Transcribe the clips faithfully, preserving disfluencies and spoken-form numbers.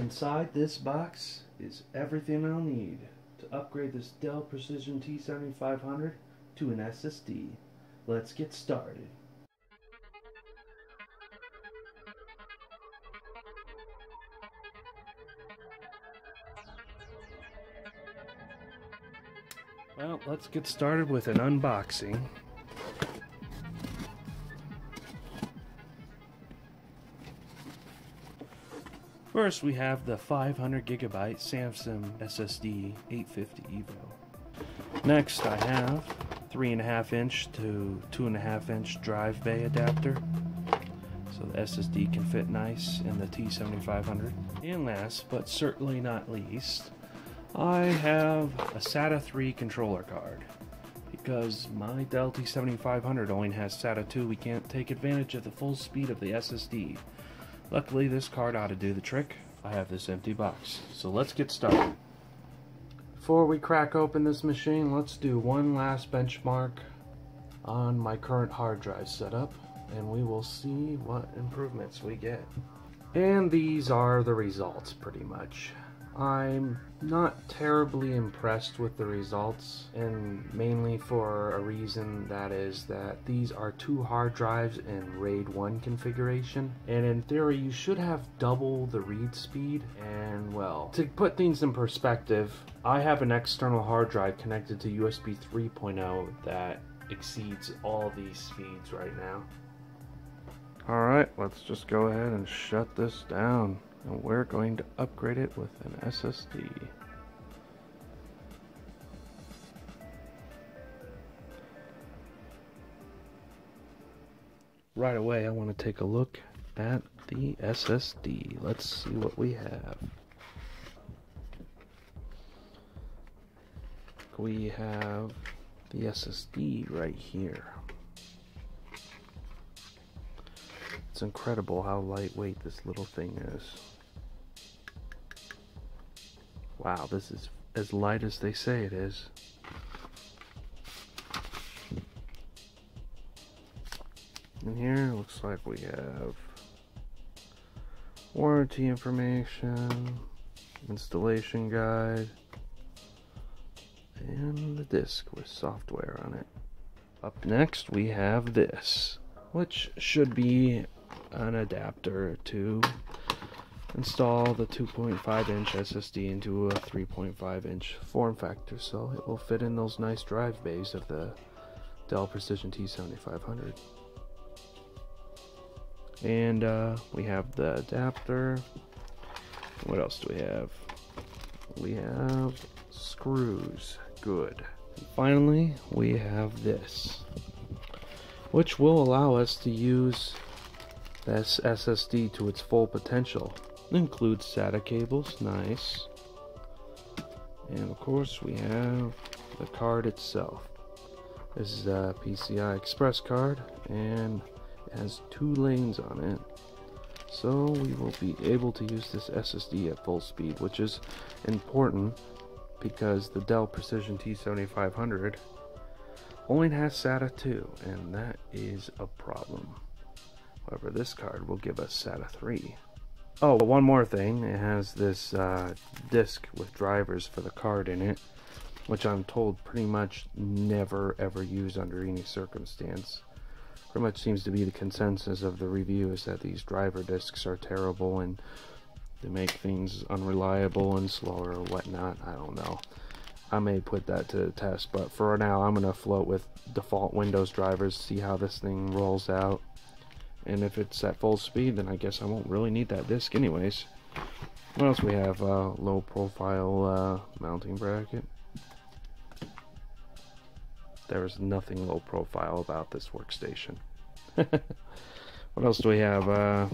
Inside this box is everything I'll need to upgrade this Dell Precision T seventy-five hundred to an S S D. Let's get started. Well, let's get started with an unboxing. First, we have the five hundred gigabyte Samsung S S D eight fifty EVO. Next, I have three point five inch to two point five inch drive bay adapter, so the S S D can fit nice in the T seventy-five hundred. And last, but certainly not least, I have a SATA three controller card. Because my Dell T seventy-five hundred only has SATA two, we can't take advantage of the full speed of the S S D. Luckily, this card ought to do the trick. I have this empty box, so let's get started. Before we crack open this machine, let's do one last benchmark on my current hard drive setup, and we will see what improvements we get. And these are the results, pretty much. I'm not terribly impressed with the results, and mainly for a reason, that is that these are two hard drives in RAID one configuration, and in theory you should have double the read speed. And well, to put things in perspective, I have an external hard drive connected to U S B three point oh that exceeds all these speeds right now. Alright, let's just go ahead and shut this down. And we're going to upgrade it with an S S D. Right away, I want to take a look at the S S D. Let's see what we have. We have the S S D right here. It's incredible how lightweight this little thing is. Wow, this is as light as they say it is. And here, looks like we have warranty information, installation guide, and the disc with software on it. Up next, we have this, which should be an adapter to install the two point five inch S S D into a three point five inch form factor, so it will fit in those nice drive bays of the Dell Precision T seventy-five hundred. And uh, we have the adapter. What else do we have? We have screws. Good. And finally, we have this, which will allow us to use this S S D to its full potential. It includes SATA cables, nice. And of course we have the card itself. This is a P C I Express card, and it has two lanes on it. So we will be able to use this S S D at full speed, which is important because the Dell Precision T seventy-five hundred only has SATA two, and that is a problem. However, this card will give us SATA three. Oh, well, one more thing. It has this uh, disc with drivers for the card in it, which I'm told pretty much never ever use under any circumstance. Pretty much seems to be the consensus of the review is that these driver discs are terrible and they make things unreliable and slower or whatnot. I don't know. I may put that to the test, but for now I'm gonna float with default Windows drivers, see how this thing rolls out. And if it's at full speed, then I guess I won't really need that disc anyways. What else we have? Uh, low profile uh, mounting bracket. There is nothing low profile about this workstation. What else do we have? Uh,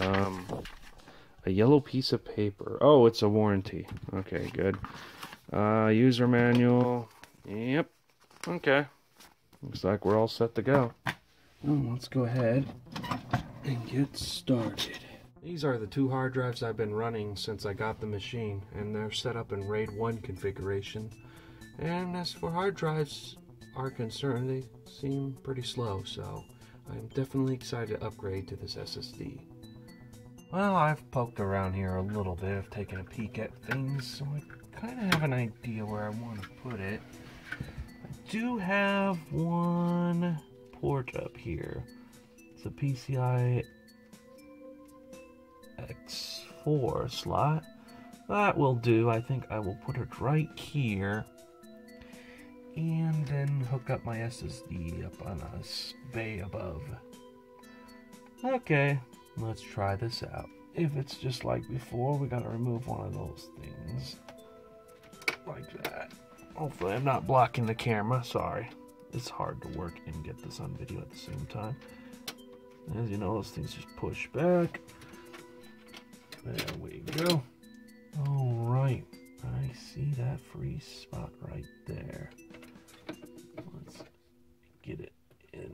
um, a yellow piece of paper. Oh, it's a warranty. Okay, good. Uh, user manual. Yep. Okay. Looks like we're all set to go. Well, let's go ahead and get started. These are the two hard drives I've been running since I got the machine, and they're set up in RAID one configuration. And as for hard drives are concerned, they seem pretty slow, so I'm definitely excited to upgrade to this S S D. Well, I've poked around here a little bit, I've taken a peek at things, so I kind of have an idea where I want to put it. I do have one port up here. It's a P C I Express four slot. That will do. I think I will put it right here and then hook up my S S D up on a bay above. Okay, let's try this out. If it's just like before, we gotta remove one of those things like that. Hopefully I'm not blocking the camera. Sorry, it's hard to work and get this on video at the same time. As you know, those things just push back. There we go. Alright, I see that free spot right there. Let's get it in.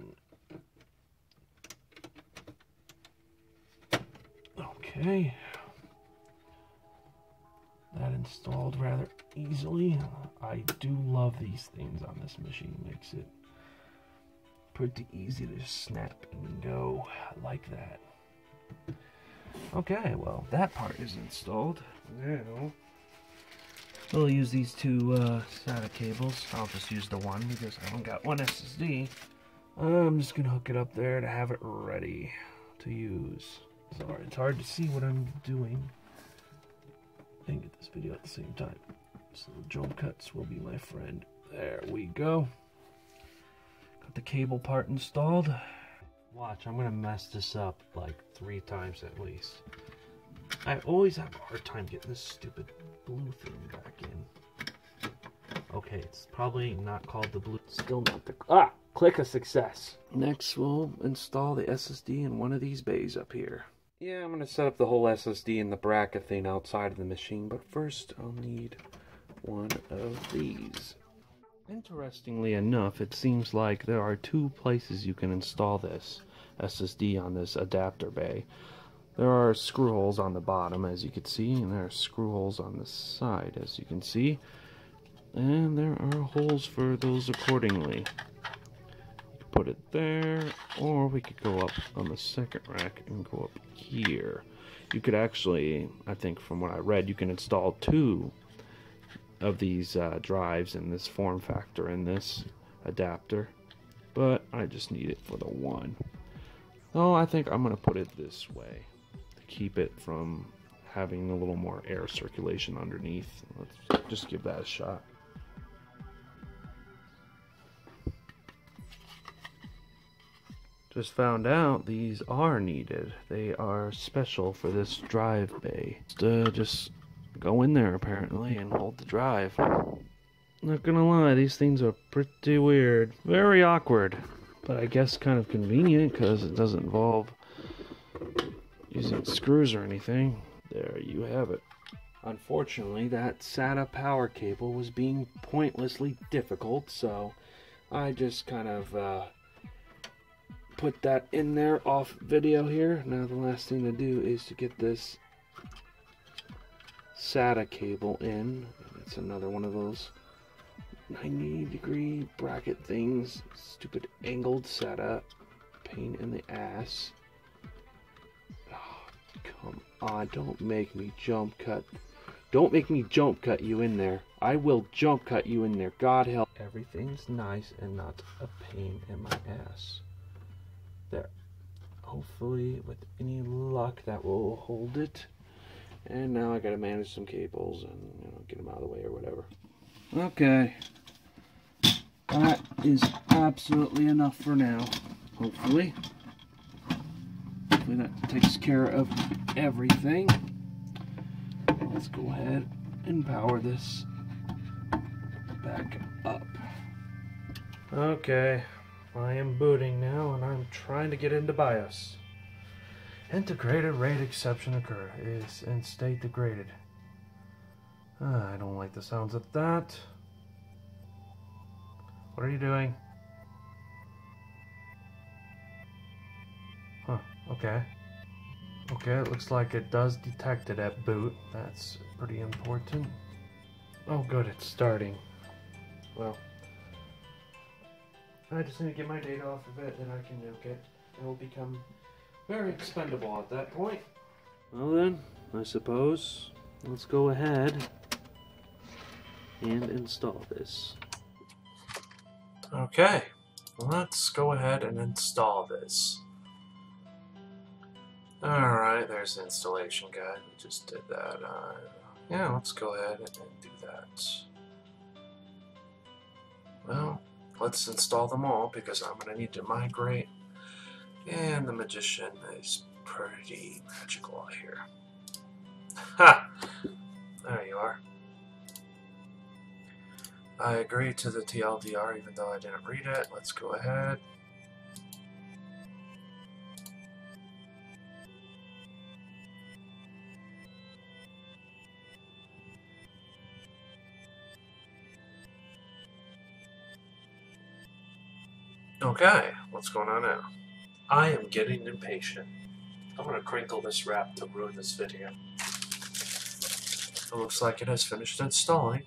Okay. That installed rather easily. I do love these things on this machine. Makes it pretty easy to snap and go like that. Okay, well, that part is installed. Now, we'll use these two uh, SATA cables. I'll just use the one because I don't got one S S D. I'm just gonna hook it up there to have it ready to use. Sorry, it's hard to see what I'm doing and get this video at the same time. So the jump cuts will be my friend. There we go. Got the cable part installed. Watch, I'm gonna mess this up like three times at least. I always have a hard time getting this stupid blue thing back in. Okay, it's probably not called the blue. Still not the ah click of success. Next, we'll install the S S D in one of these bays up here. Yeah, I'm gonna set up the whole S S D and the bracket thing outside of the machine, but first I'll need one of these. Interestingly enough, it seems like there are two places you can install this S S D on this adapter bay. There are screw holes on the bottom, as you can see, and there are screw holes on the side, as you can see, and there are holes for those accordingly. You can put it there, or we could go up on the second rack and go up here. You could actually, I think from what I read, you can install two of these uh, drives in this form factor in this adapter, but I just need it for the one. Oh, I think I'm gonna put it this way to keep it from having a little more air circulation underneath. Let's just give that a shot. Just found out these are needed. They are special for this drive bay. Just, uh, just go in there apparently and hold the drive. Not gonna lie, these things are pretty weird, very awkward, but I guess kind of convenient because it doesn't involve using screws or anything. There you have it. Unfortunately, that SATA power cable was being pointlessly difficult, so I just kind of uh, put that in there off video here. Now the last thing to do is to get this SATA cable in. It's another one of those ninety degree bracket things. Stupid angled SATA. Pain in the ass. Oh, come on, don't make me jump cut. Don't make me jump cut you in there. I will jump cut you in there. God help. Everything's nice and not a pain in my ass. There. Hopefully, with any luck, that will hold it. And now I gotta manage some cables and, you know, get them out of the way or whatever. Okay. That is absolutely enough for now. Hopefully. Hopefully that takes care of everything. Let's go ahead and power this back up. Okay. I am booting now and I'm trying to get into BIOS. Integrated RAID exception occur is in state degraded. Uh, I don't like the sounds of that. What are you doing? Huh, okay. Okay, it looks like it does detect it at boot. That's pretty important. Oh good, it's starting. Well, I just need to get my data off of it, then I can nuke it. It will become very expendable at that point. Well then, I suppose, let's go ahead and install this. Okay, let's go ahead and install this. Alright, there's the installation guide. We just did that. Uh, yeah, let's go ahead and do that. Well, let's install them all because I'm going to need to migrate. And the magician is pretty magical out here. Ha! There you are. I agree to the T L D R even though I didn't read it. Let's go ahead. Okay, what's going on now? I am getting impatient. I'm gonna crinkle this wrap to ruin this video. It looks like it has finished installing.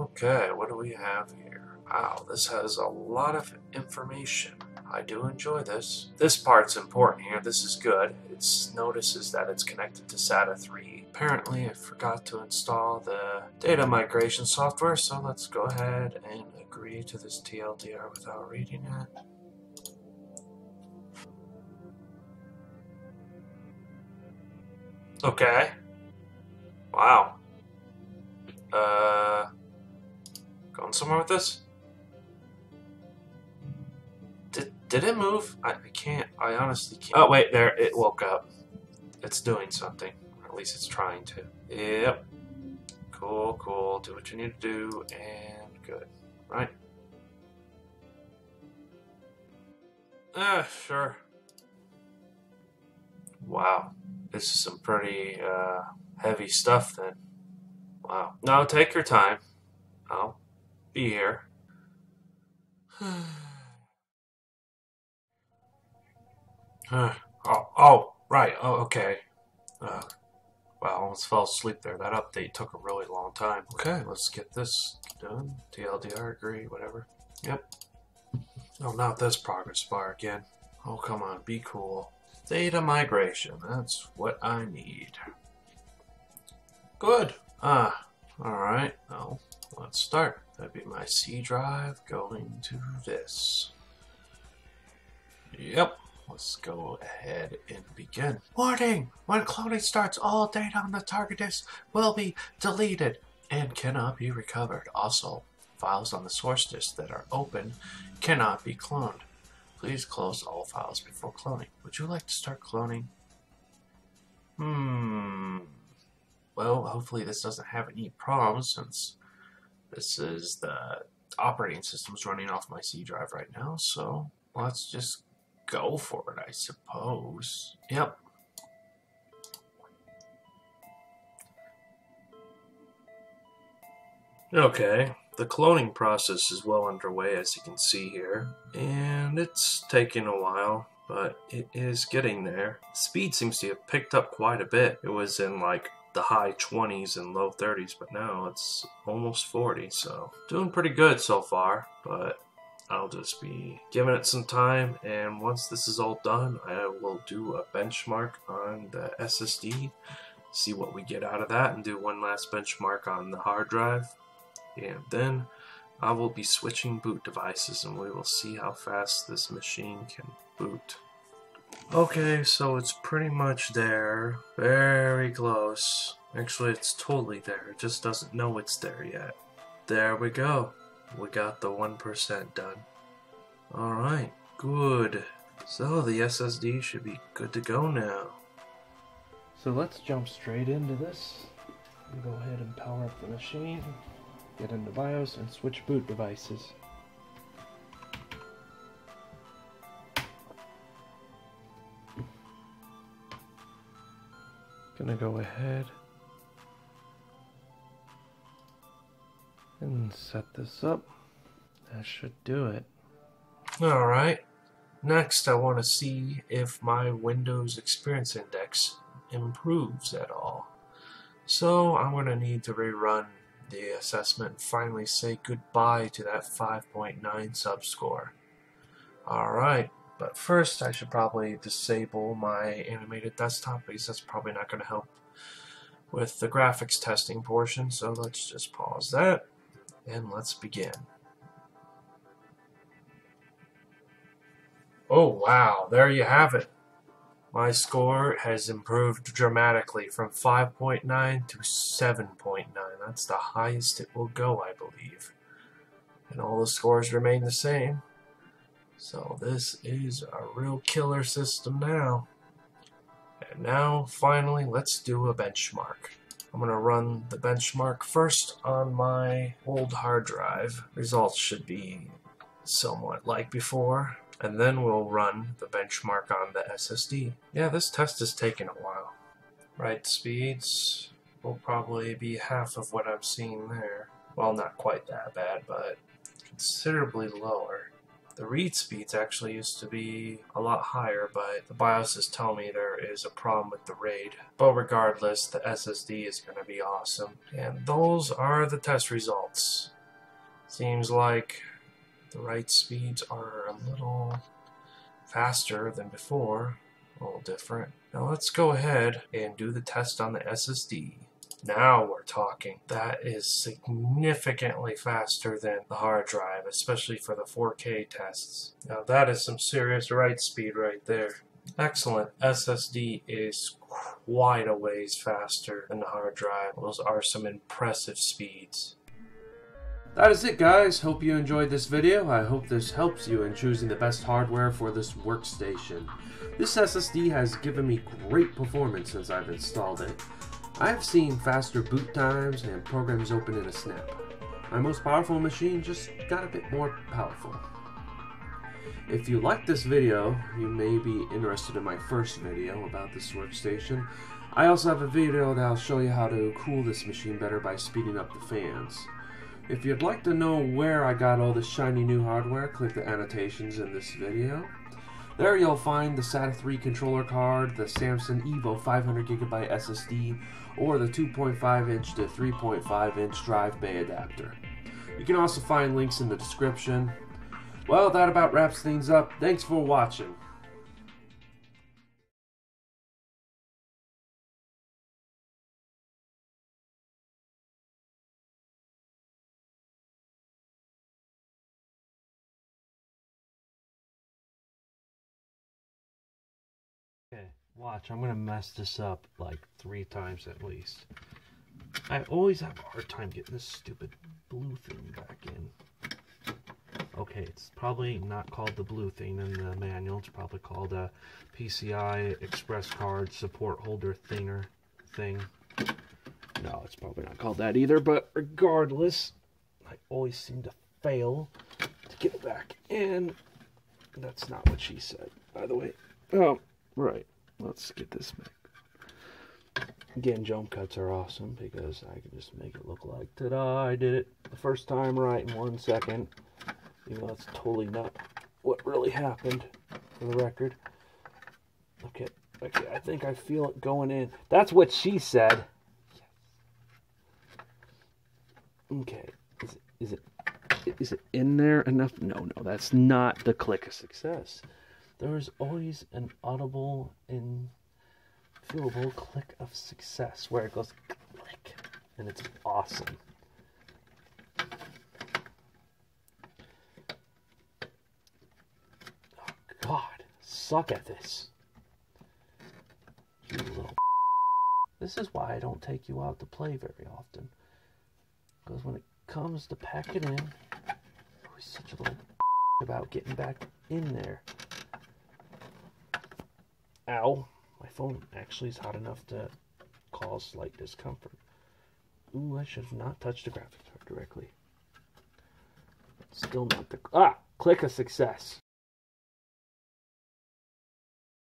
Okay, what do we have here? Wow, this has a lot of information. I do enjoy this. This part's important here. This is good. It notices that it's connected to SATA three. Apparently, I forgot to install the data migration software, so let's go ahead and agree to this T L D R without reading it. Okay. Wow. Uh... Going somewhere with this? Did, did it move? I, I can't. I honestly can't. Oh, wait, there. It woke up. It's doing something. Or at least it's trying to. Yep. Cool, cool. Do what you need to do, and good. Right? Ah, sure. Wow. This is some pretty uh, heavy stuff, then. Wow. No, take your time. I'll be here. uh, oh, oh, right. Oh, okay. Uh, wow, I almost fell asleep there. That update took a really long time. Okay, let's get this done. T L D R, agree, whatever. Yep. Oh, not this progress bar again. Oh, come on, be cool. Data migration. That's what I need. Good. Ah, all right. Oh. Let's start. That'd be my C drive going to this. Yep. Let's go ahead and begin. Warning! When cloning starts, all data on the target disk will be deleted and cannot be recovered. Also, files on the source disk that are open cannot be cloned. Please close all files before cloning. Would you like to start cloning? Hmm. Well, hopefully this doesn't have any problems since this is the operating system's running off my C drive right now, so let's just go for it, I suppose. Yep. Okay, the cloning process is well underway, as you can see here, and it's taking a while, but it is getting there. Speed seems to have picked up quite a bit. It was in like the high twenties and low thirties, but now it's almost forty, so doing pretty good so far, but I'll just be giving it some time, and once this is all done I will do a benchmark on the S S D, see what we get out of that, and do one last benchmark on the hard drive, and then I will be switching boot devices and we will see how fast this machine can boot. Okay, so it's pretty much there. Very close. Actually, it's totally there. It just doesn't know it's there yet. There we go. We got the one percent done. Alright, good. So the S S D should be good to go now. So let's jump straight into this. Go ahead and power up the machine, get into BIOS, and switch boot devices. Gonna go ahead and set this up. That should do it. Alright, Next, I want to see if my Windows Experience Index improves at all. So I'm going to need to rerun the assessment and finally say goodbye to that five point nine subscore. Alright, but first I should probably disable my animated desktop because that's probably not going to help with the graphics testing portion, so let's just pause that and let's begin. Oh wow, there you have it. My score has improved dramatically from five point nine to seven point nine. That's the highest it will go, I believe. And all the scores remain the same. So this is a real killer system now. And now, finally, let's do a benchmark. I'm going to run the benchmark first on my old hard drive. Results should be somewhat like before. And then we'll run the benchmark on the S S D. Yeah, this test is taking a while. Write speeds will probably be half of what I've seen there. Well, not quite that bad, but considerably lower. The read speeds actually used to be a lot higher, but the BIOS is telling me there is a problem with the RAID. But regardless, the S S D is going to be awesome. And those are the test results. Seems like the write speeds are a little faster than before, a little different. Now let's go ahead and do the test on the S S D. Now we're talking. That is significantly faster than the hard drive, especially for the four K tests. Now that is some serious write speed right there. Excellent. S S D is quite a ways faster than the hard drive. Those are some impressive speeds. That is it, guys. Hope you enjoyed this video. I hope this helps you in choosing the best hardware for this workstation. This S S D has given me great performance since I've installed it. I've seen faster boot times and programs open in a snap. My most powerful machine just got a bit more powerful. If you liked this video, you may be interested in my first video about this workstation. I also have a video that will show you how to cool this machine better by speeding up the fans. If you'd like to know where I got all this shiny new hardware, click the annotations in this video. There you'll find the SATA three controller card, the Samsung EVO five hundred gigabyte S S D, or the two point five inch to three point five inch drive bay adapter. You can also find links in the description. Well, that about wraps things up. Thanks for watching. Watch, I'm gonna mess this up like three times at least. I always have a hard time getting this stupid blue thing back in. Okay, it's probably not called the blue thing in the manual. It's probably called a P C I Express card support holder thinner thing. No, it's probably not called that either, but regardless, I always seem to fail to get it back in. That's not what she said, by the way. Oh, right. Let's get this back. Again, jump cuts are awesome because I can just make it look like, ta-da, I did it the first time right in one second. Even though that's totally not what really happened, for the record. Okay, okay, I think I feel it going in. That's what she said. Okay, is it, is it, is it in there enough? No, no, that's not the click of success. There is always an audible and feelable click of success where it goes click, and it's awesome. Oh God, suck at this. You little. This is why I don't take you out to play very often, because when it comes to packing in, you're always such a little about getting back in there. Ow, my phone actually is hot enough to cause slight discomfort. Ooh, I should have not touched the graphics card directly. Still not the... Ah! Click of success.